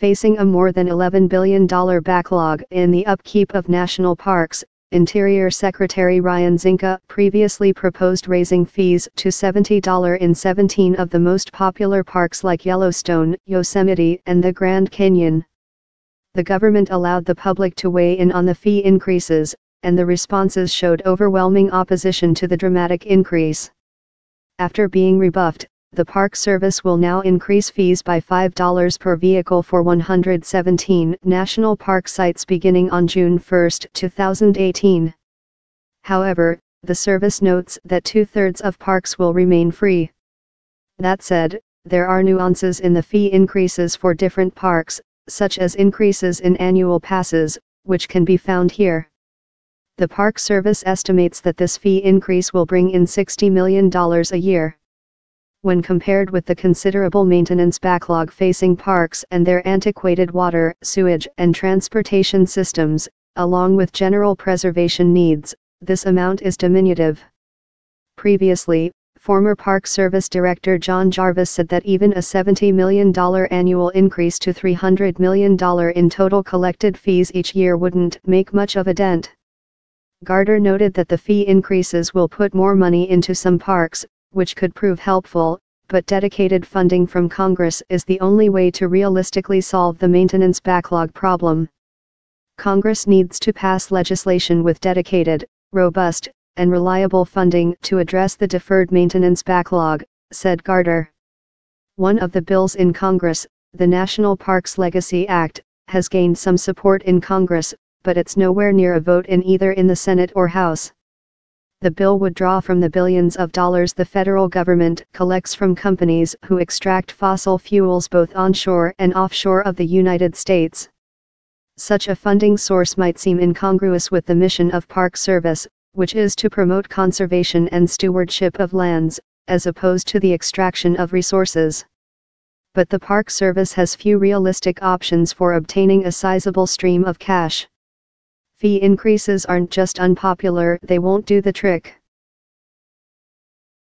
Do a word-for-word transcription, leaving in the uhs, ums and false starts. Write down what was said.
facing a more than eleven billion dollars backlog in the upkeep of national parks, Interior Secretary Ryan Zinke previously proposed raising fees to seventy dollars in seventeen of the most popular parks like Yellowstone, Yosemite, and the Grand Canyon. The government allowed the public to weigh in on the fee increases, and the responses showed overwhelming opposition to the dramatic increase. After being rebuffed, the Park Service will now increase fees by five dollars per vehicle for one hundred seventeen national park sites beginning on June first, two thousand eighteen. However, the service notes that two-thirds of parks will remain free. That said, there are nuances in the fee increases for different parks, such as increases in annual passes, which can be found here. The Park Service estimates that this fee increase will bring in sixty million dollars a year. When compared with the considerable maintenance backlog facing parks and their antiquated water, sewage, and transportation systems, along with general preservation needs, this amount is diminutive. Previously, former Park Service Director John Jarvis said that even a seventy million dollars annual increase to three hundred million dollars in total collected fees each year wouldn't make much of a dent. Gardner noted that the fee increases will put more money into some parks, which could prove helpful, but dedicated funding from Congress is the only way to realistically solve the maintenance backlog problem. Congress needs to pass legislation with dedicated, robust, and reliable funding to address the deferred maintenance backlog, said Gardner. One of the bills in Congress, the National Parks Legacy Act, has gained some support in Congress, but it's nowhere near a vote in either in the Senate or House. The bill would draw from the billions of dollars the federal government collects from companies who extract fossil fuels both onshore and offshore of the United States. Such a funding source might seem incongruous with the mission of Park Service, which is to promote conservation and stewardship of lands, as opposed to the extraction of resources. But the Park Service has few realistic options for obtaining a sizable stream of cash. Fee increases aren't just unpopular, they won't do the trick.